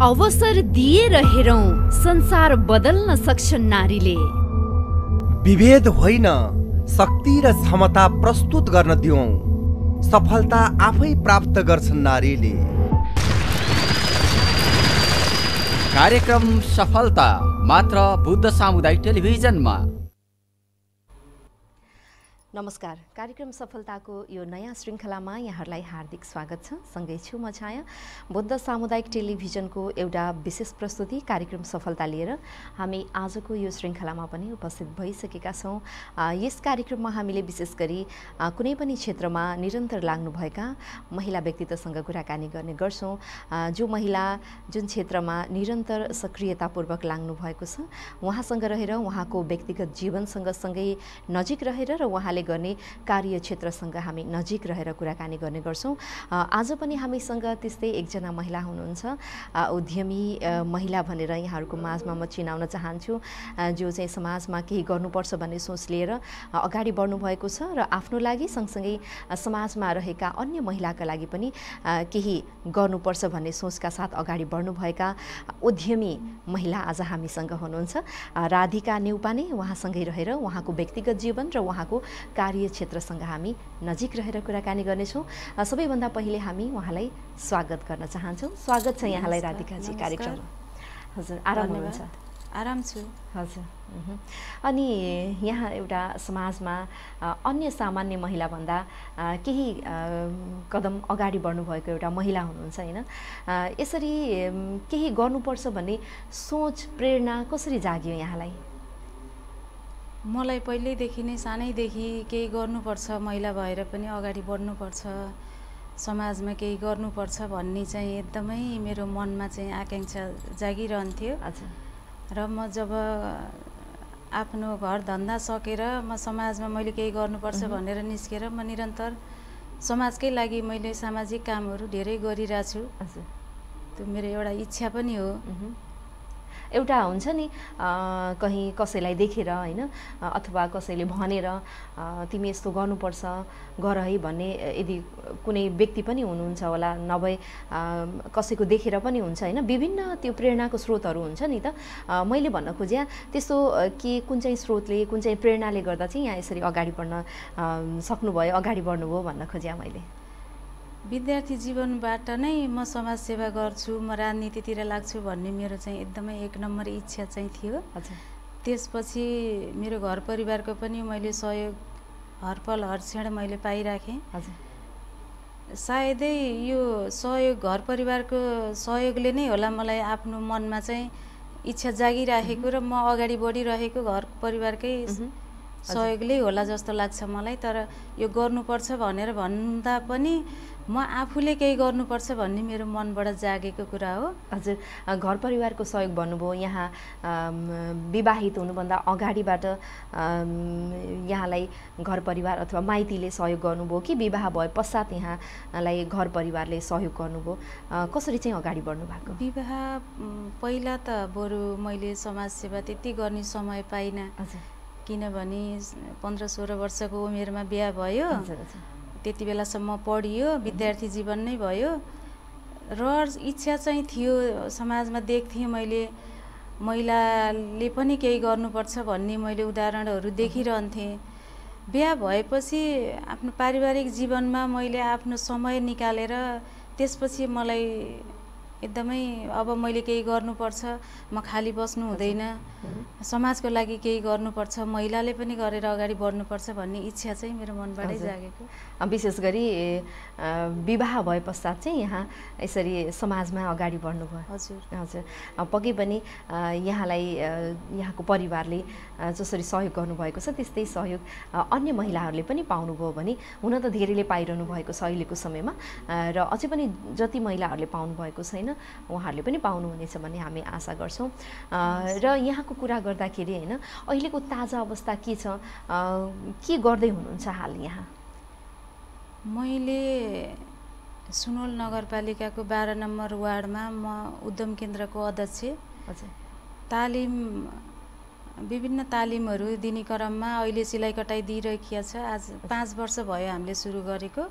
अवसर दिएर हेरौं संसार बदल्न सक्छन् नारीले। विभेद होइन, शक्ति र क्षमता प्रस्तुत गर्न दियौं, सफलता आफै प्राप्त गर्छन् नारीले। कार्यक्रम सफलता मात्र बुद्ध सामुदायिक टेलिभिजनमा। नमस्कार, कार्यक्रम सफलताको यो नयाँ श्रृंखलामा यहाँहरूलाई हार्दिक स्वागत छ। सँगै छु म छाया। बुद्ध सामुदायिक टेलिभिजनको एउटा विशेष प्रस्तुति कार्यक्रम सफलता लिएर हामी आजको यो श्रृंखलामा पनि उपस्थित भइसकेका छौं। यस कार्यक्रममा हामीले विशेष गरी कुनै पनि क्षेत्रमा निरन्तर लाग्नुभएका महिला व्यक्तित्वसँग कुराकानी गर्ने गर्छौं। जो महिला जुन क्षेत्रमा निरन्तर सक्रियतापूर्वक लाग्नु भएको छ, उहाँसँग रहेर, उहाँको व्यक्तिगत जीवनसँग सँगै नजिक रहेर र उहाँले गर्ने कार्यक्षेत्रसँग हामी नजिक रहेर कुराकानी गर्ने गर्छौं। आज पनि हामीसँग त्यस्तै एकजना महिला हुनुहुन्छ, उद्यमी महिला भनेर यहाँहरूको माझमा म चिनाउन चाहन्छु, जो चाहिँ समाजमा केही गर्नुपर्छ भन्ने सोच लिएर अगाडि बढ्नु भएको छ र आफ्नो लागि सँगसँगै समाजमा रहेका अन्य महिलाका लागि पनि केही गर्नुपर्छ भन्ने सोचका साथ अगाडि बढ्नुभएका उद्यमी महिला आज हामीसँग हुनुहुन्छ, राधिका नेउपाने। उहाँसँगै रहेर उहाँको व्यक्तिगत जीवन र उहाँको कार्यक्षेत्रसँग हामी नजिक रहेर कुराकानी गर्नेछौँ। सबैभन्दा पहिले हामी उहाँलाई स्वागत गर्न चाहन्छौँ। स्वागत छ यहाँलाई राधिकाजी कार्यक्रममा। हजुर, आराम हुनुहुन्छ? आराम छु हजुर। अनि यहाँ एउटा समाजमा अन्य सामान्य महिलाभन्दा केही कदम अगाडि बढ्नुभएको एउटा महिला हुनुहुन्छ हैन? यसरी केही गर्नुपर्छ भन्ने सोच, प्रेरणा कसरी जाग्यो यहाँलाई? मलाई पहिल्यैदेखि नै, सानैदेखि केही गर्नुपर्छ, महिला भएर पनि अगाडि बढ्नुपर्छ, समाजमा केही गर्नुपर्छ भन्ने चाहिँ एकदमै मेरो मनमा चाहिँ आकाङ्क्षा जागिरहन्थ्यो। र म जब आफ्नो घर धन्दा सकेर म समाजमा मैले केही गर्नुपर्छ भनेर निस्केर म निरन्तर समाजकै लागि मैले सामाजिक कामहरू धेरै गरिरहेको छु। त्यो मेरो एउटा इच्छा पनि हो। एउटा हुन्छ नि कहीँ कसैलाई देखेर हैन, अथवा कसैले भनेर तिमी यस्तो गर्नुपर्छ गर है भन्ने, यदि कुनै व्यक्ति पनि हुनुहुन्छ होला, नभए कसैको देखेर पनि हुन्छ हैन, विभिन्न त्यो प्रेरणाको स्रोतहरू हुन्छ नि। त मैले भन्न खोजेँ त्यस्तो के कुन चाहिँ स्रोतले, कुन चाहिँ प्रेरणाले गर्दा चाहिँ यहाँ यसरी अगाडि बढ्न सक्नुभयो, अगाडि बढ्नुभयो भन्न खोजेँ मैले। विद्यार्थी जीवनबाट नै म समाजसेवा गर्छु, म राजनीतितिर लाग्छु भन्ने मेरो चाहिँ एकदमै एक नम्बर इच्छा चाहिँ थियो। त्यसपछि मेरो घर परिवारको पनि मैले सहयोग हरपल हरक्षण मैले पाइराखेँ। सायदै यो सहयोग, घर परिवारको सहयोगले नै होला मलाई आफ्नो मनमा चाहिँ इच्छा जागिराखेको र म अगाडि बढिरहेको घर परिवारकै सहयोगले होला जस्तो लाग्छ मलाई। तर यो गर्नुपर्छ भनेर भन्दा पनि म आफूले केही गर्नुपर्छ भन्ने मेरो मनबाट जागेको कुरा हो। हजुर, घर परिवारको सहयोग भन्नुभयो। यहाँ विवाहित हुनुभन्दा अगाडिबाट यहाँलाई घर परिवार अथवा माइतीले सहयोग गर्नुभयो कि विवाह भए पश्चात यहाँलाई घर परिवारले सहयोग गर्नुभयो? कसरी चाहिँ अगाडि बढ्नु भएको? विवाह पहिला त बरु मैले समाजसेवा त्यति गर्ने समय पाइनँ, किनभने 15-16 वर्षको उमेरमा बिहा भयो। त्यति बेलासम्म पढियो, विद्यार्थी जीवन नै भयो। र इच्छा चाहिँ थियो, समाजमा देख्थेँ मैले महिलाले पनि केही गर्नुपर्छ भन्ने मैले उदाहरणहरू देखिरहन्थेँ। बिहा भएपछि आफ्नो पारिवारिक जीवनमा मैले आफ्नो समय निकालेर त्यसपछि मलाई एकदमै अब मैले केही गर्नुपर्छ, म खाली बस्नु हुँदैन, समाजको लागि केही गर्नुपर्छ, महिलाले पनि गरेर अगाडि बढ्नुपर्छ भन्ने इच्छा चाहिँ मेरो मनबाटै जागेको। विशेष गरी विवाह भए पश्चात चाहिँ यहाँ यसरी समाजमा अगाडि बढ्नुभयो। हजुर हजुर। पक्कै पनि यहाँलाई यहाँको परिवारले जसरी सहयोग गर्नुभएको छ त्यस्तै सहयोग अन्य महिलाहरूले पनि पाउनुभयो भने, हुन त धेरैले पाइरहनु भएको छ अहिलेको समयमा, र अझै पनि जति महिलाहरूले पाउनुभएको छैन उहाँहरूले पनि पाउनुहुनेछ भन्ने हामी आशा गर्छौँ। र यहाँको कुरा गर्दाखेरि हैन, अहिलेको ताजा अवस्था के छ, के गर्दै हुनुहुन्छ हाल यहाँ? मैले सुनोल नगरपालिकाको 12 नम्बर वार्डमा म उद्यम केन्द्रको अध्यक्ष। तालिम, विभिन्न तालिमहरू दिने क्रममा अहिले सिलाइ कटाई दिइरहेको छ। आज 5 वर्ष भयो हामीले सुरु गरेको।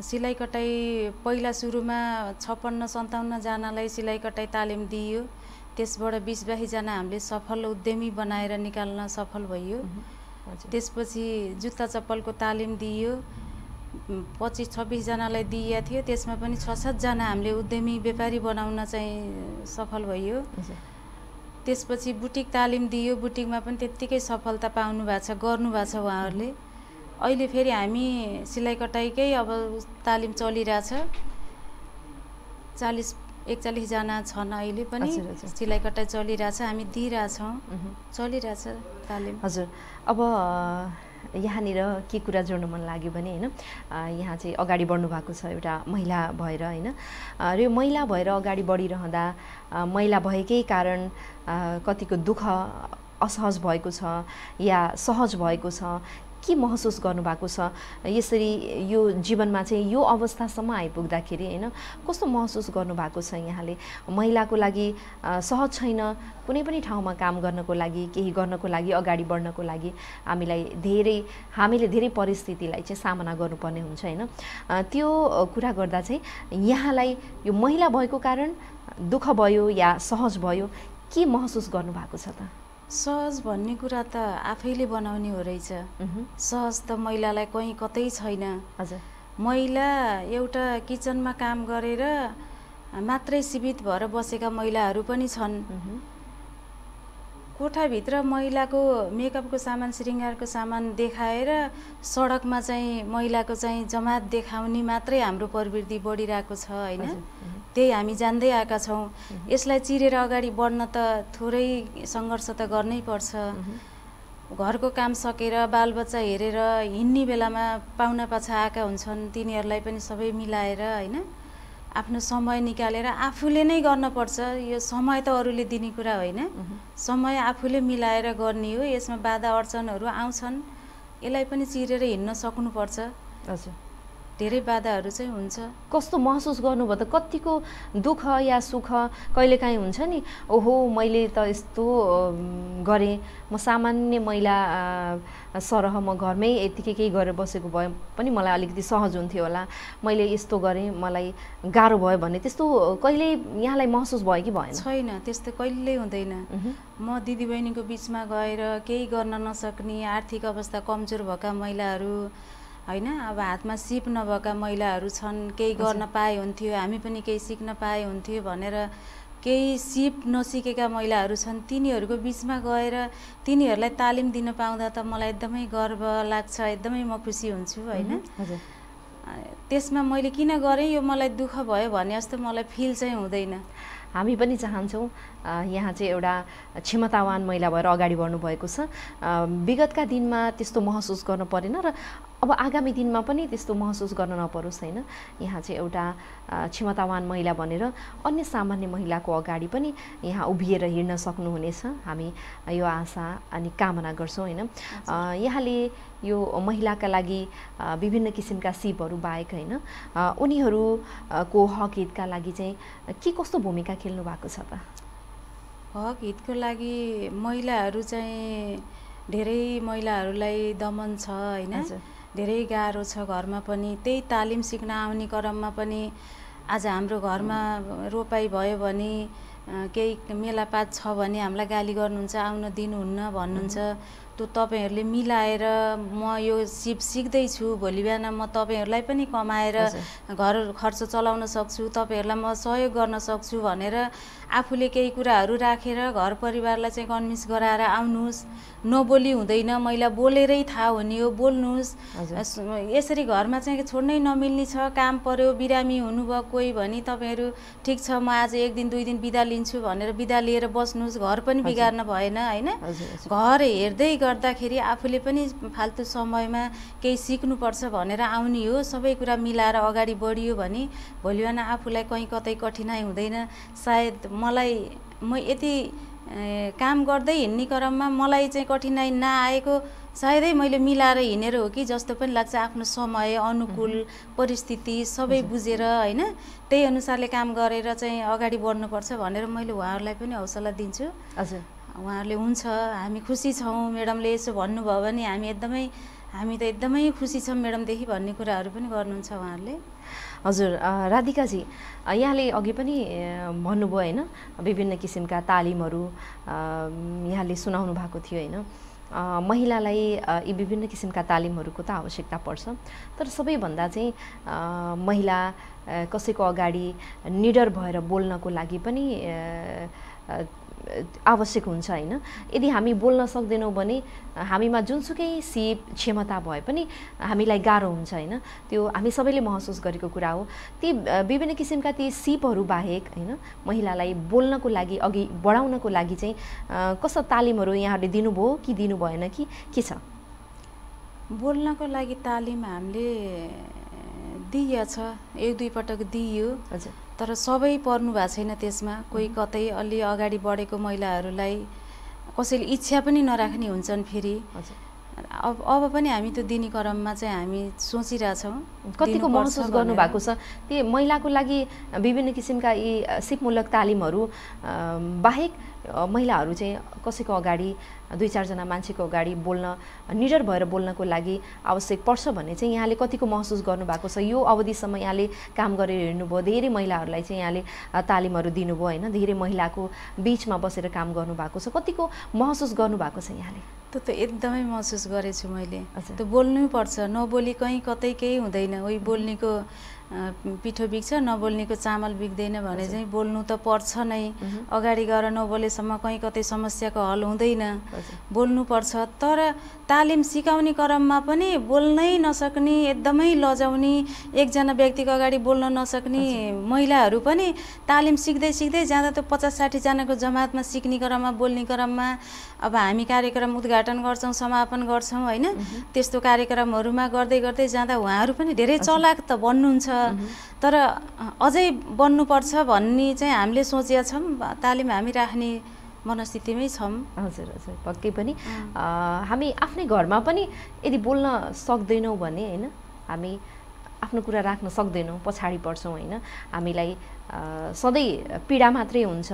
सिलाई कटाई पहिला सुरुमा 56-57 जनालाई सिलाई कटाई तालिम दिइयो। त्यसबाट 20-22 जना हामीले सफल उद्यमी बनाएर निकाल्न सफल भयो। त्यसपछि जुत्ता चप्पलको तालिम दिइयो, 25-26 जनालाई दिइया थियो। त्यसमा पनि 6-7 जना हामीले उद्यमी व्यापारी बनाउन चाहिँ सफल भयो। त्यसपछि बुटिक तालिम दिइयो, बुटिकमा पनि त्यतिकै सफलता पाउनु भएको छ, गर्नु भएको छ उहाँहरूले। अहिले फेरि हामी सिलाई कटाईकै अब तालिम चलिरहेछ, 40-41 जना छन् अहिले पनि सिलाई कटाई चलिरहेछ, हामी दिइरहेछौँ, चलिरहेछ तालिम। हजुर, अब यहाँनिर के कुरा जोड्नु मन लाग्यो भने हैन, यहाँ चाहिँ अगाडि बढ्नु भएको छ एउटा महिला भएर हैन, र यो महिला भएर अगाडि बढिरहँदा महिला भएकै कारण कतिको दुःख असहज भएको छ या सहज भएको छ, के महसुस गर्नु भएको छ? यसरी यो जीवनमा चाहिँ यो अवस्थासम्म आइपुग्दाखेरि हैन कस्तो महसुस गर्नु भएको छ यहाँले? महिलाको लागि सहज छैन कुनै पनि ठाउँमा काम गर्नको लागि, केही गर्नको लागि, अगाडि बढ्नको लागि हामीले धेरै परिस्थितिलाई चाहिँ सामना गर्नुपर्ने हुन्छ हैन। त्यो कुरा गर्दा चाहिँ यहाँलाई यो महिला भएको कारण दुःख भयो या सहज भयो के महसुस गर्नु भएको छ त? सहज भन्ने कुरा त आफैले बनाउने हो रहेछ, सहज त महिलालाई कहीँ कतै छैन। हजुर, महिला एउटा किचनमा काम गरेर मात्रै सीमित भएर बसेका महिलाहरू पनि छन्। कोठाभित्र महिलाको मेकअपको सामान, श्रृङ्गारको सामान देखाएर सडकमा चाहिँ महिलाको चाहिँ जमात देखाउने मात्रै हाम्रो प्रवृत्ति बढिरहेको छ हैन, त्यही हामी जान्दै आएका छौँ। यसलाई चिरेर अगाडि बढ्न त थोरै सङ्घर्ष त गर्नै पर्छ। घरको काम सकेर बालबच्चा हेरेर हिँड्ने बेलामा पाहुनापाछा आएका हुन्छन्, तिनीहरूलाई पनि सबै मिलाएर हैन आफ्नो समय निकालेर आफूले नै गर्नुपर्छ। यो समय त अरूले दिने कुरा होइन, समय आफूले मिलाएर गर्ने हो। यसमा बाधा अड्चनहरू आउँछन्, यसलाई पनि चिरेर हिँड्न सक्नुपर्छ। हजुर, धेरै बाधाहरू चाहिँ हुन्छ। कस्तो महसुस गर्नुभयो त? कतिको दुःख या सुख? कहिलेकाहीँ हुन्छ नि, ओहो मैले त यस्तो गरेँ, म सामान्य महिला सरह म घरमै यतिकै केही गरेर बसेको भए पनि मलाई अलिकति सहज हुन्थ्यो होला, मैले यस्तो गरेँ मलाई गाह्रो भयो भन्ने त्यस्तो कहिले यहाँलाई महसुस भयो कि भएन? छैन, त्यस्तो कहिल्यै हुँदैन। म दिदीबहिनीको बिचमा गएर केही गर्न नसक्ने, आर्थिक अवस्था कमजोर भएका महिलाहरू हैन, अब हातमा सिप नभएका महिलाहरू छन्, केही गर्न पाए हुन्थ्यो, हामी पनि केही सिक्न पाए हुन्थ्यो भनेर केही सिप नसिकेका महिलाहरू छन्। तिनीहरूको बिचमा गएर तिनीहरूलाई तालिम दिन पाउँदा त मलाई एकदमै गर्व लाग्छ, एकदमै म खुसी हुन्छु हैन। त्यसमा मैले किन गरेँ, यो मलाई दुःख भयो भने जस्तो मलाई फिल चाहिँ हुँदैन। हामी पनि चाहन्छौँ यहाँ चाहिँ एउटा क्षमतावान महिला भएर अगाडि बढ्नुभएको छ, विगतका दिनमा त्यस्तो महसुस गर्नु परेन र अब आगामी दिनमा पनि त्यस्तो महसुस गर्न नपरोस् हैन। यहाँ चाहिँ एउटा क्षमतावान महिला बनेर अन्य सामान्य महिलाको अगाडि पनि यहाँ उभिएर हिँड्न सक्नुहुनेछ, हामी यो आशा अनि कामना गर्छौँ हैन। यहाँले यो महिलाका लागि विभिन्न किसिमका सिपहरू बाहेक हैन उनीहरूको हक हितका लागि चाहिँ के कस्तो भूमिका खेल्नु भएको छ त? हक हितको लागि महिलाहरू चाहिँ धेरै महिलाहरूलाई दमन छ हैन, धेरै गाह्रो छ। घरमा पनि त्यही तालिम सिक्न आउने क्रममा पनि आज हाम्रो घरमा रोपाई भयो भने, केही मेलापात छ भने हामीलाई गाली गर्नुहुन्छ, आउन दिनुहुन्न भन्नुहुन्छ। त्यो तपाईहरूले मिलाएर म यो सिप सिक्दैछु, भोलि बिहान म तपाईहरूलाई पनि कमाएर घर खर्च चलाउन सक्छु, तपाईँहरूलाई म सहयोग गर्न सक्छु भनेर आफूले केही कुराहरू राखेर घर परिवारलाई चाहिँ कन्भिन्स गराएर आउनुहोस्। नबोली हुँदैन, महिला बोलेरै थाहा हुने हो, बोल्नुहोस्। यसरी घरमा चाहिँ छोड्नै नमिल्ने छ, काम पर्यो, बिरामी हुनुभयो कोही भने तपाईँहरू ठिक छ म आज 1-2 दिन बिदा लिन्छु भनेर बिदा लिएर बस्नुहोस्, घर पनि बिगार्न भएन हैन। घर हेर्दै गर्दाखेरि आफूले पनि फाल्तु समयमा केही सिक्नुपर्छ भनेर आउने हो। सबै कुरा मिलाएर अगाडि बढियो भने भोलि बिहान आफूलाई कहीँ कतै कठिनाइ हुँदैन। सायद मलाई म यति काम गर्दै हिँड्ने क्रममा मलाई चाहिँ कठिनाइ नआएको सायदै मैले मिलाएर हिँडेर हो कि जस्तो पनि लाग्छ। आफ्नो समय अनुकूल परिस्थिति सबै बुझेर हैन त्यही अनुसारले काम गरेर चाहिँ अगाडि बढ्नुपर्छ भनेर मैले उहाँहरूलाई पनि हौसला दिन्छु। हजुर, उहाँहरूले हुन्छ, हामी खुसी छौँ। म्याडमले यसो भन्नुभयो भने हामी एकदमै हामी त एकदमै खुसी छौं मैडम देखि भन्ने कुराहरु पनि गर्नुहुन्छ उहाँहरुले। हजुर राधिका जी, यहाँले अघि पनि भन्नुभयो हैन विभिन्न किसिमका तालिमहरु यहाँले सुनाउनु भएको थियो हैन। महिलालाई यी विभिन्न किसिमका तालिमहरुको त आवश्यकता पर्छ, तर सबैभन्दा चाहिँ महिला कसैको अगाडि निडर भएर बोल्नको लागि पनि आवश्यक हुन्छ हैन। यदि हामी बोल्न सक्दैनौ भने हामीमा जुनसुकै सिप क्षमता भए पनि हामीलाई गाह्रो हुन्छ हैन। त्यो हामी सबैले महसुस गरेको कुरा हो। ती विभिन्न किसिमका ती सिपहरु बाहेक हैन महिलालाई बोल्नको लागि अघि बढाउनको लागि चाहिँ कस्तो तालिमहरु यहाँले दिनुभयो कि दिनु भएन कि के छ? बोल्नको लागि तालिम हामीले दिइया छ, एक दुई पटक दिइयो। हजुर, तर सबै पर्नु भएको छैन त्यसमा। कोही कतै अलि अगाडि बढेको महिलाहरूलाई कसैले इच्छा पनि नराख्ने हुन्छन् फेरि। अब पनि हामी त्यो दिने क्रममा चाहिँ हामी सोचिरा छौं कतिको महसुस गर्नु भएको छ। त्यो महिलाको लागि विभिन्न किसिमका यी सिपमूलक तालिमहरू बाहेक महिलाहरू चाहिँ कसैको अगाडि दुई चार जना मान्छेको अगाडि बोल्न निडर भएर बोल्नको लागि आवश्यक पर्छ भन्ने चाहिँ यहाँले कतिको महसुस गर्नु भएको छ? यो अवधिसम्म यहाँले काम गरेर हेर्नुभयो, धेरै महिलाहरूलाई चाहिँ यहाँले तालिमहरू दिनुभयो हैन, धेरै महिलाको बीचमा बसेर काम गर्नु भएको छ, कतिको महसुस गर्नु भएको छ यहाँले? त्यो त एकदमै महसुस गरेछु मैले। त्यो बोल्नै पर्छ, नबोली कहीं कतै केही हुँदैन। उही बोल्नेको पिठो बिक्छ, नबोल्नेको चामल बिक्दैन भने चाहिँ बोल्नु त पर्छ नै। अगाडि गएर नबोलेसम्म कहीं कतै समस्याको हल हुँदैन, बोल्नु पर्छ। तर तालिम सिकाउने क्रममा पनि बोल्नै नसक्ने, एकदमै लजाउने, एकजना व्यक्तिको अगाडि बोल्न नसक्ने महिलाहरू पनि तालिम सिक्दै सिक्दै जाँदा त 50-60 जनाको जमातमा सिक्ने क्रममा बोल्ने क्रममा। अब हामी कार्यक्रम उद्घाटन गर्छौं, समापन गर्छौं हैन, त्यस्तो कार्यक्रमहरुमा गर्दै गर्दै जाँदा उहाँहरू पनि धेरै चलाक त बन्नुहुन्छ, तर अझै बन्नु पर्छ भन्ने चाहिँ हामीले सोचेका छौं। तालिम हामी राख्ने मनस्थितिमै छौं। हजुर हजुर, पक्कै पनि हामी आफ्नै घरमा पनि यदि बोल्न सक्दैनौं भने हैन हामी आफ्नो कुरा राख्न सक्दैनौं, पछाडी पर्छौं हैन। हामीलाई सधैँ पीडा मात्रै हुन्छ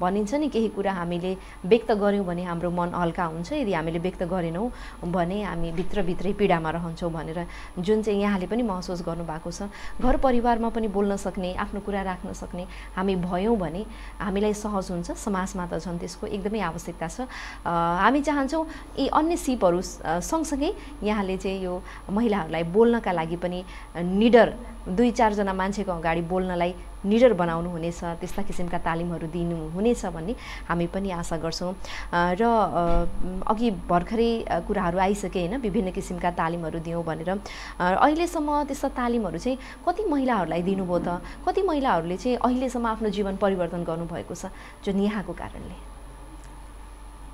भनिन्छ नि। केही कुरा हामीले व्यक्त गर्यौं भने हाम्रो मन हल्का हुन्छ, यदि हामीले व्यक्त गरेनौं भने हामी भित्रभित्रै पीडामा रहन्छौं भनेर जुन चाहिँ यहाँले पनि महसुस गर्नु भएको छ। घर परिवारमा पनि बोल्न सक्ने, आफ्नो कुरा राख्न सक्ने हामी भयौं भने हामीलाई सहज हुन्छ। समाजमा त झन् त्यसको एकदमै आवश्यकता छ। हामी चाहन्छौं यी अन्य सिपहरु सँगसँगै यहाँले चाहिँ यो महिलाहरूलाई बोल्नका लागि पनि निडर, दुई चार जना मान्छेको अगाडि बोल्नलाई निडर बनाउनु हुनेछ, त्यस्ता किसिमका तालिमहरू दिनु हुनेछ भन्ने हामी पनि आशा गर्छौं। र अघि भर्खरै कुराहरू आइसके हैन, विभिन्न किसिमका तालिमहरू दियौं भनेर। अहिलेसम्म त्यस्ता तालिमहरू चाहिँ कति महिलाहरूलाई दिनुभयो त? कति महिलाहरूले चाहिँ अहिलेसम्म आफ्नो जीवन परिवर्तन गर्नुभएको छ जुन यहाँको कारणले?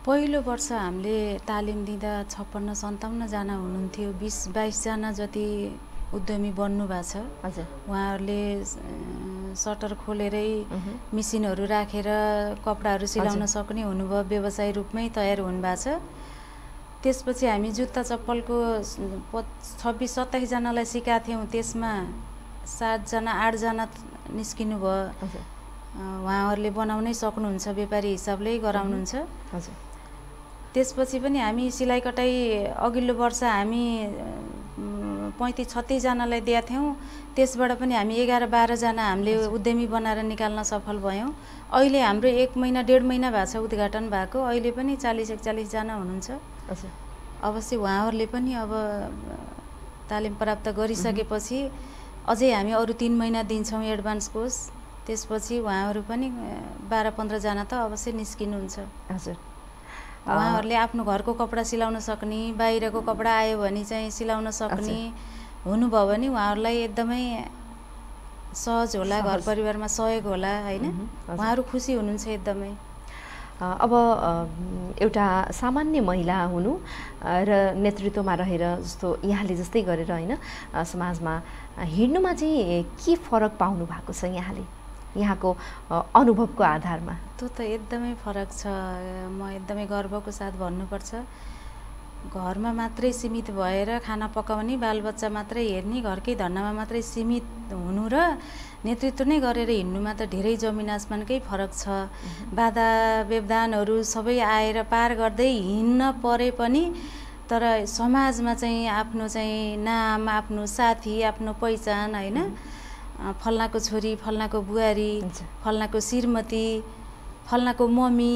पहिलो वर्ष हामीले तालिम दिँदा 56-57 जना हुनुहुन्थ्यो। 20-22 जना जति उद्यमी बन्नु भएको छ। हजुर, उहाँहरूले सटर खोलेरै मेसिनहरु राखेर कपडाहरु सिलाउन सक्ने हुनुभयो, व्यवसाय रूपमै तयार हुनु भएको छ। त्यसपछि हामी जुत्ता चप्पलको 26-27 जनालाई सिकाए थियौं, त्यसमा 7 जना 8 जना निस्किनु भयो। उहाँहरूले बनाउनै सक्नुहुन्छ, व्यापारी हिसाबले गराउनुहुन्छ। हजुर, त्यसपछि पनि हामी सिलाई कटाई अघिल्लो वर्ष हामी 35-36 जनालाई दिएका थियौं, त्यसबाट पनि हामी 11-12 जना हामीले उद्यमी बनाएर निकाल्न सफल भयौं। अहिले हाम्रो 1 महिना 1.5 महिना भएको छ उद्घाटन भएको, अहिले पनि 40-41 जना हुनुहुन्छ। हजुर, अवश्य उहाँहरूले पनि अब तालिम प्राप्त गरिसकेपछि अझै हामी अरु 3 महिना दिन्छौं एडभान्स कोर्स, त्यसपछि उहाँहरू पनि 12-15 जना त अवश्य निस्किनुहुन्छ। हजुर, उहाँहरूले आफ्नो घरको कपडा सिलाउन सक्ने, बाहिरको कपडा आयो भने चाहिँ सिलाउन सक्ने हुनुभयो भने उहाँहरूलाई एकदमै सहज होला, घर परिवारमा सहयोग होला हैन। उहाँहरू खुसी हुनुहुन्छ एकदमै। अब एउटा सामान्य महिला हुनु र नेतृत्वमा रहेर जस्तो यहाँले जस्तै गरेर हैन समाजमा हिड्नुमा चाहिँ के फरक पाउनु भएको छ यहाँले, यहाँको अनुभवको आधारमा? त्यो त एकदमै फरक छ। म एकदमै गर्वको साथ भन्नुपर्छ, घरमा मात्रै सीमित भएर खाना पकाउने, बालबच्चा मात्रै हेर्ने, घरकै धन्दामा मात्रै सीमित हुनु र नेतृत्व नै गरेर हिड्नुमा त धेरै जमिन आसमानकै फरक छ। बाधा व्यवधानहरू सबै आएर पार गर्दै हिड्न परे पनि तर समाज में आफ्नो नाम आफ्नो साथी आफ्नो पहिचान हैन फल्ना को छोरी फल्ना को बुहारी फल्ना को श्रीमती फल्ना को मम्मी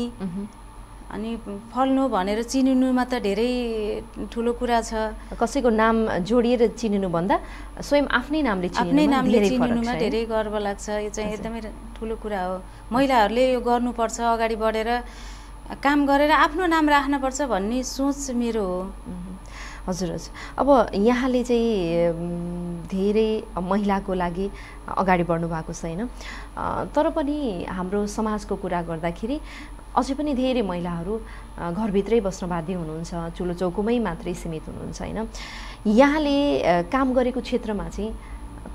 अनि फल्नु भनेर चिनिनुमा त धेरै ठूलो कुरा छ। कसैको नाम जोडिएर चिनिनु भन्दा स्वयं आफ्नै नामले चिनिनुमा धेरै गर्व लाग्छ। यो चाहिँ एकदमै ठूलो कुरा हो। महिलाहरूले यो गर्नुपर्छ, अगाडि बढेर काम गरेर आफ्नो नाम राख्नुपर्छ भन्ने सोच मेरो हो। हजुर हजुर। अब यहाँले चाहिँ धेरै महिलाको लागि अगाडि बढ्नु भएको छैन, तर पनि हाम्रो समाजको कुरा गर्दाखेरि अझै पनि धेरै महिलाहरू घरभित्रै बस्न बाध्य हुनुहुन्छ, चुलो चौकोमै मात्रै सीमित हुनुहुन्छ हैन। यहाँले काम गरेको क्षेत्रमा चाहिँ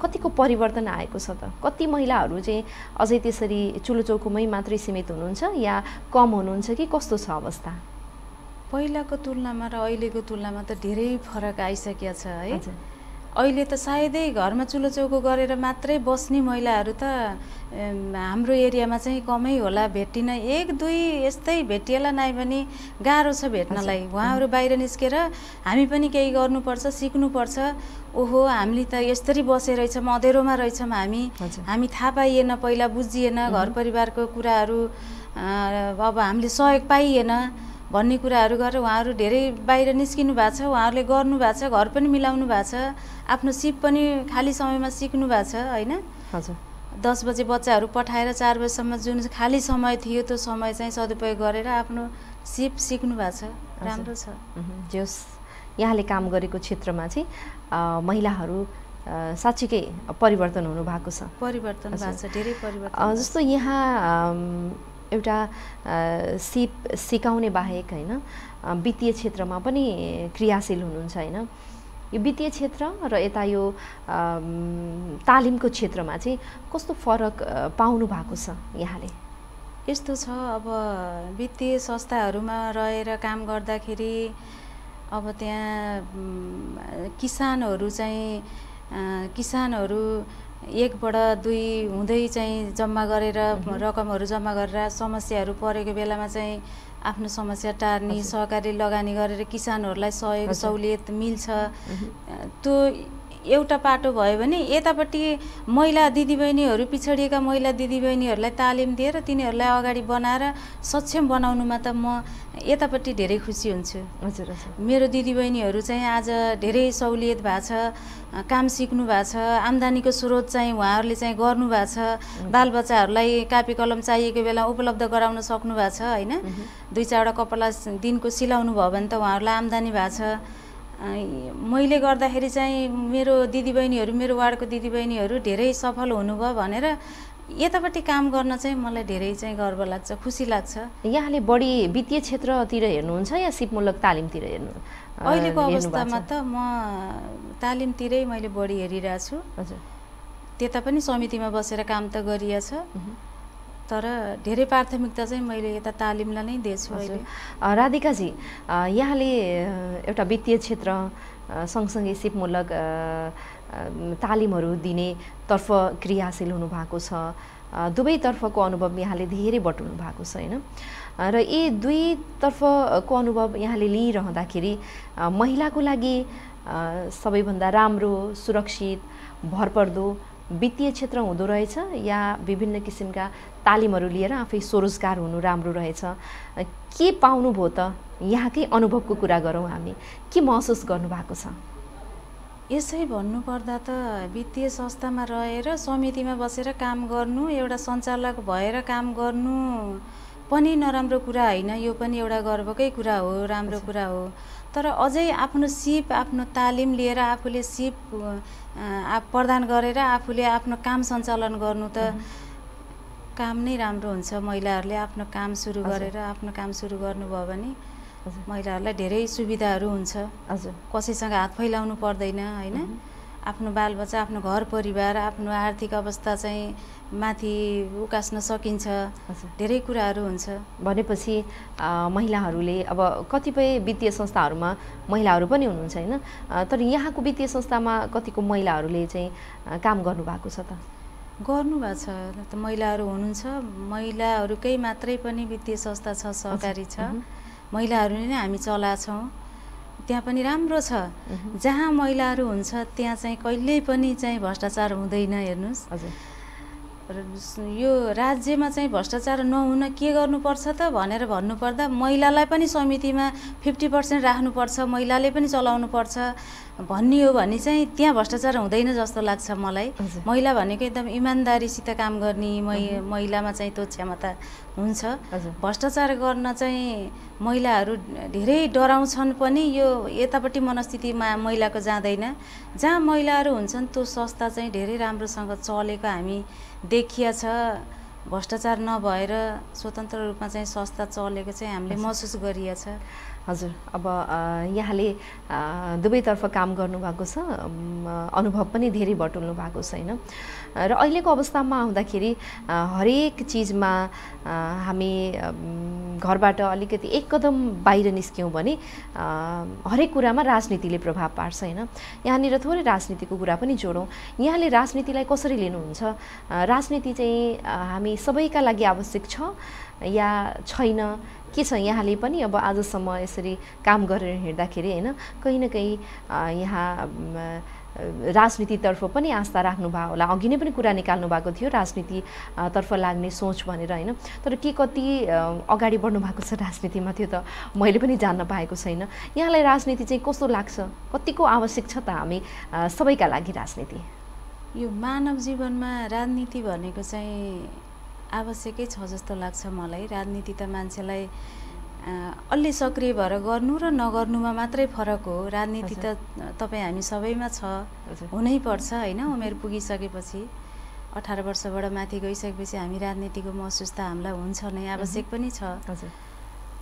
कतिको परिवर्तन आएको छ त? कति महिलाहरू चाहिँ अझै त्यसरी चुलो चौकोमै मात्रै सीमित हुनुहुन्छ या कम हुनुहुन्छ कि कस्तो छ अवस्था? पहिलाको तुलनामा र अहिलेको तुलनामा त धेरै फरक आइसकेको छ है। अहिले त सायदै घरमा चुलो चौको गरेर मात्रै बस्ने महिलाहरू त हाम्रो एरियामा चाहिँ कमै होला। भेटिन एक दुई यस्तै भेटिएला नै पनि गाह्रो छ भेट्नलाई। उहाँहरू बाहिर निस्केर हामी पनि केही गर्नुपर्छ, सिक्नुपर्छ। ओहो हामीले त यसरी बसेरैछौँ, अँधेरोमा रहेछौँ हामी, हामी थाहा पाइएन, पहिला बुझिएन, घर परिवारको कुराहरू अब हामीले सहयोग पाइएन भन्ने कुराहरू गरेर उहाँहरू धेरै बाहिर निस्किनु भएको छ। उहाँहरूले गर्नु भएको छ, घर पनि मिलाउनु भएको छ, आफ्नो सिप पनि खाली समयमा सिक्नु भएको छ हैन। हजुर। 10 बजे बच्चाहरू पठाएर 4 बजेसम्म जुन खाली समय थियो त्यो समय चाहिँ सदुपयोग गरेर आफ्नो सिप सिक्नु भएको छ। राम्रो छ। जस यहाँले काम गरेको क्षेत्रमा चाहिँ महिलाहरू साच्चीकै परिवर्तन हुनु भएको छ। परिवर्तन भएको छ, धेरै परिवर्तन। जस्तो यहाँ एउटा सिप सिकाउने बाहेक हैन वित्तीय क्षेत्रमा पनि क्रियाशील हुनुहुन्छ हैन। यो वित्तीय क्षेत्र र यता यो तालिमको क्षेत्रमा चाहिँ कस्तो फरक पाउनु भएको छ यहाँले? यस्तो छ, अब वित्तीय संस्थाहरुमा रहेर काम गर्दाखेरि अब त्यहाँ किसानहरु चाहिँ किसानहरु एकबाट दुई हुँदै चाहिँ जम्मा गरेर रकमहरु जम्मा गरेर समस्याहरु परेको बेलामा चाहिँ आफ्नो समस्या टार्ने सहकारी लगानी गरेर किसानहरुलाई सहयोग सहुलियत मिल्छ। त्यो एउटा पाटो भयो भने यतापट्टि महिला दिदीबहिनीहरु, पिछडिएका महिला दिदीबहिनीहरुलाई तालिम दिएर तिनीहरुलाई अगाडि बनाएर सक्षम बनाउनुमा त म यतापट्टि धेरै खुसी हुन्छु। हजुर हजुर। मेरो दिदीबहिनीहरु चाहिँ आज धेरै सहुलियत भएको छ, काम सिक्नु भएको छ, आम्दानीको स्रोत चाहिँ उहाँहरुले चाहिँ गर्नु भएको छ, बालबच्चाहरुलाई कापी कलम चाहिएको बेला उपलब्ध गराउन सक्नु भएको छ हैन। दुई चारवटा कपडा दिनको सिलाउनु भयो भने त उहाँहरुलाई आम्दानी भएको छ। मैले गर्दाखेरि चाहिँ मेरो दिदीबहिनीहरु, मेरो वार्डको दिदीबहिनीहरु धेरै सफल हुनुभयो भनेर यतापट्टि काम गर्न चाहिँ मलाई धेरै चाहिँ गर्व लाग्छ, खुसी लाग्छ। यहाँले बढी वित्तीय क्षेत्रतिर हेर्नुहुन्छ या सिपमूलक तालिमतिर हेर्नु? अहिलेको अवस्थामा त म तालिमतिरै मैले बढी हेरिरहेको छु। हजुर। त्यता पनि समितिमा बसेर काम त गरिया छ, तर धेरै प्राथमिकता चाहिँ मैले यता तालिमलाई नै दिएछु अहिले। राधिका जी, यहाँले एउटा वित्तीय क्षेत्र सँगसँगै सिपमूलक तालिमहरू दिने तर्फ क्रियाशील हुनु भएको छ। दुवैतर्फको अनुभव यहाँले धेरै बटुल्नु भएको छ हैन। र यी दुईतर्फको अनुभव यहाँले लिइरहँदाखेरि महिलाको लागि सबैभन्दा राम्रो, सुरक्षित, भरपर्दो वित्तीय क्षेत्र हुँदो रहेछ या विभिन्न किसिमका तालिमहरू लिएर आफै स्वरोजगार हुनु राम्रो रहेछ? के पाउनुभयो त? यहाँकै अनुभवको कुरा गरौँ हामी, के महसुस गर्नुभएको छ? यसै भन्नुपर्दा त वित्तीय संस्थामा रहेर समितिमा बसेर काम गर्नु, एउटा सञ्चालक भएर काम गर्नु पनि नराम्रो कुरा होइन, यो पनि एउटा गर्वकै कुरा हो, राम्रो कुरा हो। तर अझै आफ्नो सिप, आफ्नो तालिम लिएर आफूले सिप प्रदान गरेर आफूले आफ्नो काम सञ्चालन गर्नु त काम नै राम्रो हुन्छ। महिलाहरूले आफ्नो काम सुरु गरेर आफ्नो काम सुरु गर्नुभयो भने महिलाहरूलाई धेरै सुविधाहरू हुन्छ। हजुर। कसैसँग हात फैलाउनु पर्दैन हैन। आफ्नो बालबच्चा, आफ्नो घर परिवार, आफ्नो आर्थिक अवस्था चाहिँ माथि उकास्न सकिन्छ, धेरै कुराहरू हुन्छ। भनेपछि महिलाहरूले अब कतिपय वित्तीय संस्थाहरूमा महिलाहरू पनि हुनुहुन्छ हैन, तर यहाँको वित्तीय संस्थामा कतिको महिलाहरूले चाहिँ काम गर्नु भएको छ त? गर्नु भएको छ त, महिलाहरू हुनुहुन्छ। महिलाहरूकै मात्रै पनि वित्तीय संस्था छ, सहकारी छ, महिलाहरूले नै हामी चलाछौँ। त्यहाँ पनि राम्रो छ। जहाँ महिलाहरू हुन्छ त्यहाँ चाहिँ कहिल्यै पनि चाहिँ भ्रष्टाचार हुँदैन। हेर्नुस् यो राज्यमा चाहिँ भ्रष्टाचार नहुन के गर्नुपर्छ त भनेर भन्नुपर्दा महिलालाई पनि समितिमा 50% राख्नुपर्छ, महिलाले पनि चलाउनुपर्छ भन्ने हो भने चाहिँ त्यहाँ भ्रष्टाचार हुँदैन जस्तो लाग्छ मलाई। महिला भनेको एकदम इमान्दारीसित काम गर्ने, महिलामा चाहिँ त्यो क्षमता हुन्छ। भ्रष्टाचार गर्न चाहिँ महिलाहरू धेरै डराउँछन् पनि, यो यतापट्टि मनस्थितिमा महिलाको जाँदैन। जहाँ महिलाहरू हुन्छन् त्यो संस्था चाहिँ धेरै राम्रोसँग चलेको हामी देखिया छ। भ्रष्टाचार नभएर स्वतन्त्र रूपमा चाहिँ संस्था चलेको चाहिँ हामीले महसुस गरिया छ। हजुर, अब यहाँले दुवैतर्फ काम गर्नुभएको छ, अनुभव पनि धेरै बटुल्नु भएको छैन र अहिलेको अवस्थामा आउँदाखेरि हरेक चिजमा हामी घरबाट अलिकति एक कदम बाहिर निस्क्यौँ भने हरेक कुरामा राजनीतिले प्रभाव पार्छ हैन। यहाँनिर थोरै राजनीतिको कुरा पनि जोडौँ। यहाँले राजनीतिलाई कसरी लिनुहुन्छ? राजनीति चाहिँ हामी सबैका लागि आवश्यक छ या छैन? के छ यहाँले पनि अब आजसम्म यसरी काम गरेर हिँड्दाखेरि हैन कहीँ न कहीँ यहाँ राजनीतितर्फ पनि आस्था राख्नु भएको होला। अघि नै पनि कुरा निकाल्नु भएको थियो राजनीतितर्फ लाग्ने सोच भनेर हैन, तर के कति अगाडि बढ्नु भएको छ राजनीतिमा त्यो त मैले पनि जान्न पाएको छैन। यहाँलाई राजनीति चाहिँ कस्तो लाग्छ? कतिको आवश्यक छ त हामी सबैका लागि राजनीति? यो मानव जीवनमा राजनीति भनेको चाहिँ आवश्यकै छ जस्तो लाग्छ मलाई। राजनीति त मान्छेलाई अलि सक्रिय भएर गर्नु र नगर्नुमा मात्रै फरक हो। राजनीति त तपाईँ हामी सबैमा छ, हुनैपर्छ हैन। उमेर पुगिसकेपछि 18 वर्षबाट माथि गइसकेपछि हामी राजनीतिको महसुस त हामीलाई हुन्छ नै, आवश्यक पनि छ।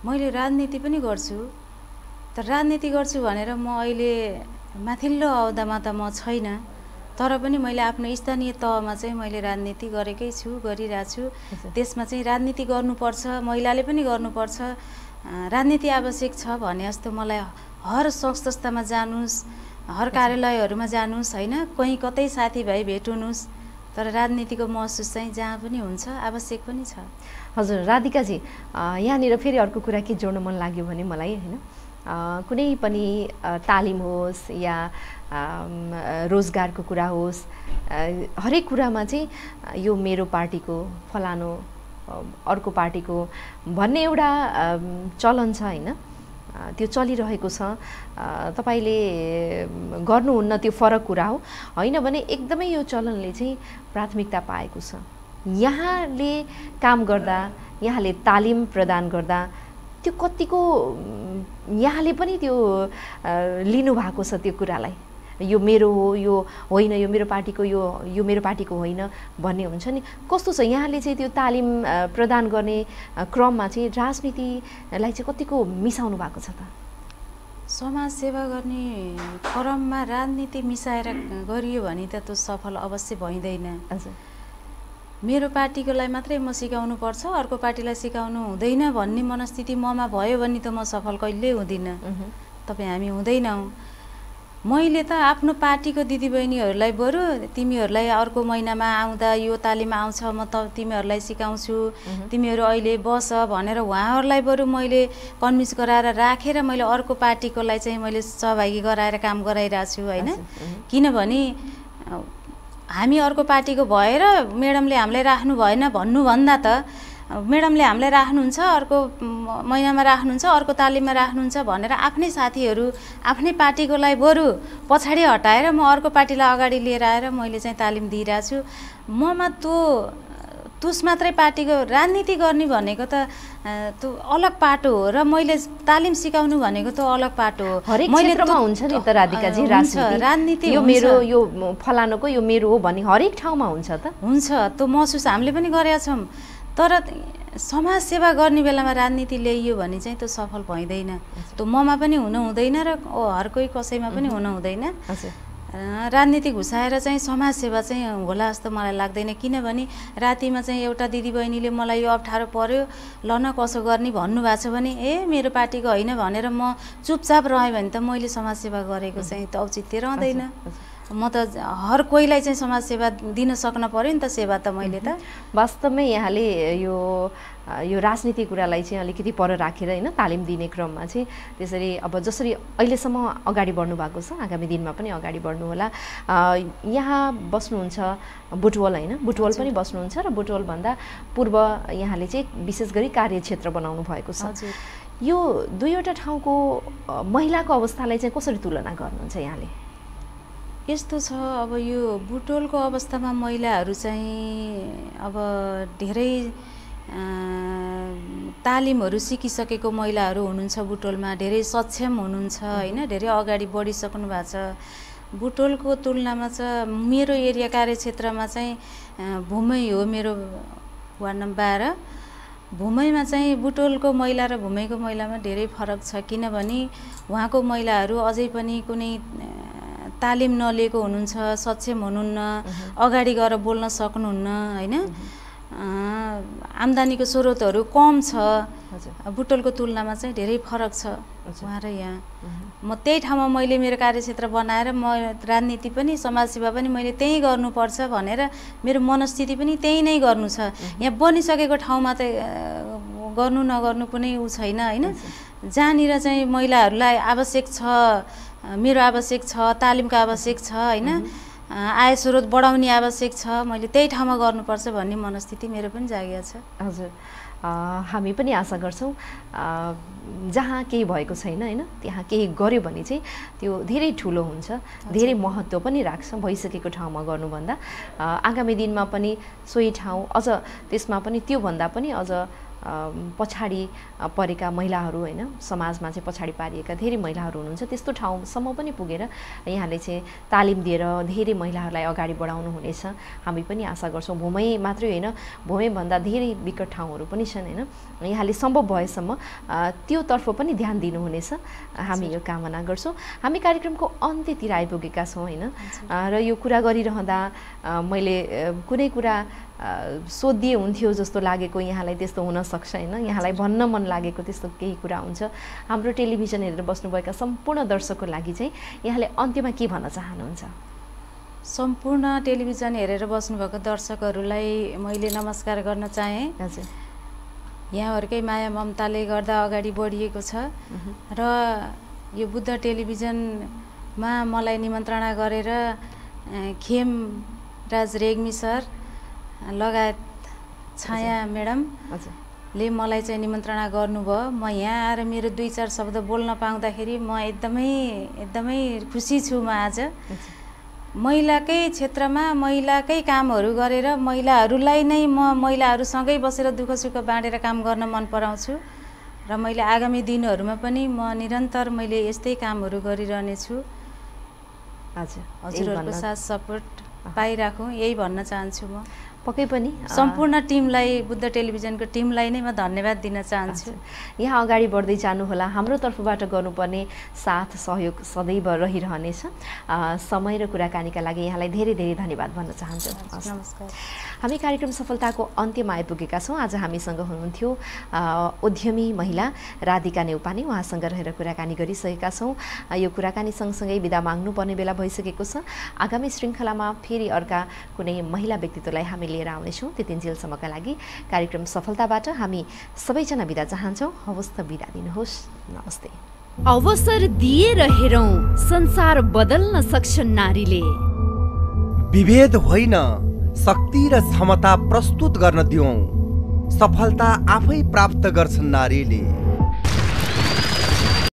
मैले राजनीति पनि गर्छु, तर राजनीति गर्छु भनेर म अहिले माथिल्लो अहदामा त म छैन, तर पनि मैले आफ्नो स्थानीय तहमा चाहिँ मैले राजनीति गरेकै छु, गरिरहेको छु। त्यसमा चाहिँ राजनीति गर्नुपर्छ, महिलाले पनि गर्नुपर्छ, राजनीति आवश्यक छ भने जस्तो मलाई हर संस्थामा जानुस्, हर कार्यालयहरूमा जानुस् हैन, कहीँ कतै साथीभाइ भेटुनुस्, तर राजनीतिको महसुस चाहिँ जहाँ पनि हुन्छ, आवश्यक पनि छ। हजुर राधिकाजी, यहाँनिर फेरि अर्को कुरा के जोड्न मन लाग्यो भने मलाई हैन, कुनै पनि तालिम होस् या रोजगारको कुरा होस्, हरेक कुरामा चाहिँ यो मेरो पार्टीको फलानो अर्को पार्टीको भन्ने एउटा चलन छ हैन, त्यो चलिरहेको छ। तपाईले गर्नुहुन्न त्यो फरक कुरा हो हैन भने एकदमै यो चलनले चाहिँ प्राथमिकता पाएको छ। यहाँले काम गर्दा, यहाँले तालिम प्रदान गर्दा त्यो कतिको यहाँले पनि त्यो लिनु भएको छ त्यो कुरालाई? यो मेरो हो, यो होइन, यो मेरो पार्टीको, यो मेरो पार्टीको होइन भन्ने हुन्छ नि, कस्तो छ यहाँले चाहिँ त्यो तालिम प्रदान गर्ने क्रममा चाहिँ राजनीतिलाई चाहिँ कतिको मिसाउनु भएको छ त? समाजसेवा गर्ने क्रममा राजनीति मिसाएर गरियो भने त त्यो सफल अवश्य भइँदैन। मेरो पार्टीकोलाई मात्रै म सिकाउनु पर्छ, अर्को पार्टीलाई सिकाउनु हुँदैन भन्ने मनस्थिति ममा भयो भने त म सफल कहिल्यै हुँदिनँ। तपाईँ हामी हुँदैनौँ। मैले त आफ्नो पार्टीको दिदीबहिनीहरूलाई बरु तिमीहरूलाई अर्को महिनामा आउँदा यो तालिम आउँछ, म त तिमीहरूलाई सिकाउँछु, तिमीहरू अहिले बस भनेर उहाँहरूलाई बरु मैले कन्भिन्स गराएर राखेर मैले अर्को पार्टीकोलाई चाहिँ मैले सहभागी गराएर काम गराइरहेको छु हैन। किनभने हामी अर्को पार्टीको भएर म्याडमले हामीलाई राख्नु भएन भन्नुभन्दा त म्याडमले हामीलाई राख्नुहुन्छ, अर्को महिनामा राख्नुहुन्छ, अर्को तालिममा राख्नुहुन्छ भनेर आफ्नै साथीहरू आफ्नै पार्टीकोलाई बरु पछाडि हटाएर म अर्को पार्टीलाई अगाडि लिएर आएर मैले चाहिँ तालिम दिइरहेको छु। ममा तुस मात्रै पार्टीको राजनीति गर्ने भनेको त त्यो अलग पाटो हो र मैले तालिम सिकाउनु भनेको त अलग पाटो हो। हरेक क्षेत्रमा हुन्छ नि त राधिकाजी राजनीति। यो मेरो, यो फलानुको, यो मेरो हो भन्ने हरेक ठाउँमा हुन्छ त, हुन्छ। त्यो महसुस हामीले पनि गरेका छौँ, तर समाजसेवा गर्ने बेलामा राजनीति ल्याइयो भने चाहिँ त्यो सफल भइँदैन। त्यो ममा पनि हुनु हुँदैन र हरकै कसैमा पनि हुनु हुँदैन। राजनीति घुसाएर चाहिँ समाजसेवा चाहिँ होला जस्तो मलाई लाग्दैन। किनभने रातिमा चाहिँ एउटा दिदीबहिनीले मलाई यो अप्ठ्यारो पर्यो, ल न कसो गर्ने भन्नुभएको छ भने ए मेरो पार्टीको होइन भनेर म चुपचाप रहेँ भने त मैले समाजसेवा गरेको चाहिँ त औचित्य रहँदैन। म त हर कोहीलाई चाहिँ समाज सेवा दिन सक्न पर्यो नि त। सेवा त मैले त वास्तवमै यहाँले यो राजनीति कुरालाई चाहिँ अलिकति पर राखेर हैन तालिम दिने क्रममा चाहिँ त्यसरी अब जसरी अहिलेसम्म अगाडि बढ्नु भएको छ आगामी दिनमा पनि अगाडि बढ्नु होला। यहाँ बस्नुहुन्छ बुटवल हैन, बुटवल पनि बस्नुहुन्छ र बुटवल भन्दा पूर्व यहाँले चाहिँ विशेष गरी कार्यक्षेत्र बनाउनु भएको छ। यो दुईवटा ठाउँको महिलाको अवस्थालाई चाहिँ कसरी तुलना गर्नुहुन्छ यहाँले? यस्तो छ अब यो बुटवलको अवस्थामा महिलाहरू चाहिँ अब धेरै तालिमहरू सिकिसकेको महिलाहरू हुनुहुन्छ बुटवलमा, धेरै सक्षम हुनुहुन्छ हैन, धेरै अगाडि बढिसक्नु भएको छ। बुटवलको तुलनामा चाहिँ मेरो एरिया कार्यक्षेत्रमा चाहिँ भूमै हो, मेरो वार्ड नम्बर 12 भूमैमा चाहिँ बुटवलको महिला र भूमैको महिलामा धेरै फरक छ। किनभने वहाँको महिलाहरू अझै पनि कुनै तालिम नलिएको हुनुहुन्छ, सक्षम हुनुहुन्न, अगाडि गएर बोल्न सक्नुहुन्न हैन, आम्दानीको स्रोतहरू कम छ। बुटवलको तुलनामा चाहिँ धेरै फरक छ वहाँ र यहाँ। म त्यही ठाउँमा मैले मेरो कार्यक्षेत्र बनाएर म राजनीति पनि समाजसेवा पनि मैले त्यही गर्नुपर्छ भनेर मेरो मनस्थिति पनि त्यही नै गर्नु छ। यहाँ बनिसकेको ठाउँमा त गर्नु नगर्नु कुनै उ छैन हैन। जहाँनिर चाहिँ महिलाहरूलाई आवश्यक छ, मेरो आवश्यक छ, तालिमको आवश्यक छ हैन, आय स्रोत बढाउने आवश्यक छ, मैले त्यही ठाउँमा गर्नुपर्छ भन्ने मनस्थिति मेरो पनि जागेको छ। हजुर, हामी पनि आशा गर्छौं जहाँ केही भएको छैन हैन त्यहाँ केही गर्यो भने चाहिँ त्यो धेरै ठुलो हुन्छ, धेरै महत्त्व पनि राख्छ भइसकेको ठाउँमा गर्नुभन्दा। आगामी दिनमा पनि सोही ठाउँ अझ त्यसमा पनि त्योभन्दा पनि अझ पछाडी परेका महिलाहरू हैन, समाजमा चाहिँ पछाडी पारिएका धेरै महिलाहरू हुनुहुन्छ, त्यस्तो ठाउँसम्म पनि पुगेर यहाँले चाहिँ तालिम दिएर धेरै महिलाहरूलाई अगाडि बढाउनु हुनेछ। हामी पनि आशा गर्छौं। भूमै मात्रै हैन, भूमै भन्दा धेरै विकट ठाउँहरू पनि छन् हैन, यहाँले सम्भव भएसम्म त्यो तर्फ पनि ध्यान दिनुहुनेछ, हामी यो कामना गर्छौं। हामी कार्यक्रमको अन्त्यतिर आइपुगेका छौं हैन, र यो कुरा गरिरहँदा मैले कुनै कुरा सोधिए हुन्थ्यो जस्तो लागेको यहाँलाई त्यस्तो हुन सक्छ हैन, यहाँलाई भन्न मन लागेको त्यस्तो केही कुरा हुन्छ। हाम्रो टेलिभिजन हेरेर बस्नुभएका सम्पूर्ण दर्शकको लागि चाहिँ यहाँले अन्त्यमा के भन्न चाहनुहुन्छ? सम्पूर्ण टेलिभिजन हेरेर बस्नुभएको दर्शकहरूलाई मैले नमस्कार गर्न चाहे। हजुर, यहाँहरुकै माया ममताले गर्दा अगाडि बढिएको छ र यो बुद्ध टेलिभिजनमा मलाई निमन्त्रणा गरेर खेम राज रेग्मी सर लगायत छाया म्याडमले मलाई चाहिँ निमन्त्रणा गर्नुभयो। म यहाँ आएर मेरो दुई चार शब्द बोल्न पाउँदाखेरि म एकदमै खुसी छु। म आज महिलाकै क्षेत्रमा महिलाकै कामहरू गरेर महिलाहरूलाई नै म महिलाहरूसँगै बसेर दुःख सुख बाँडेर काम गर्न मन पराउँछु र मैले आगामी दिनहरूमा पनि म निरन्तर मैले यस्तै कामहरू गरिरहनेछु। हजुरहरूको साथ सपोर्ट पाइराखौँ यही भन्न चाहन्छु म। पक्कै पनि सम्पूर्ण टिमलाई, बुद्ध टेलिभिजनको टिमलाई नै म धन्यवाद दिन चाहन्छु। यहाँ अगाडि बढ्दै जानुहोला, हाम्रो तर्फबाट गर्नुपर्ने साथ सहयोग सदैव रहिरहनेछ। समय र कुराकानीका लागि यहाँलाई धेरै धेरै धन्यवाद भन्न चाहन्छु। नमस्कार। हामी कार्यक्रम सफलताको अन्त्यमा आइपुगेका छौँ। आज हामीसँग हुनुहुन्थ्यो उद्यमी महिला राधिका नेउपाने, उहाँसँग रहेर कुराकानी गरिसकेका छौँ। यो कुराकानी सँगसँगै बिदा माग्नुपर्ने बेला भइसकेको छ। आगामी श्रृङ्खलामा फेरि अर्का कुनै महिला व्यक्तित्वलाई हामीले लिएर आउनेछौँ। त्यतिन्जेलसम्मका लागि कार्यक्रम सफलताबाट हामी सबैजना बिदा चाहन्छौँ। हवस् त, बिदा दिनुहोस्। नमस्ते। अवसर दिएर हेरौँ संसार बदल्न सक्छन् नारीले। विभेद होइन, शक्ति र क्षमता प्रस्तुत गर्न दिउँ। सफलता आफै प्राप्त गर्छन् नारीले।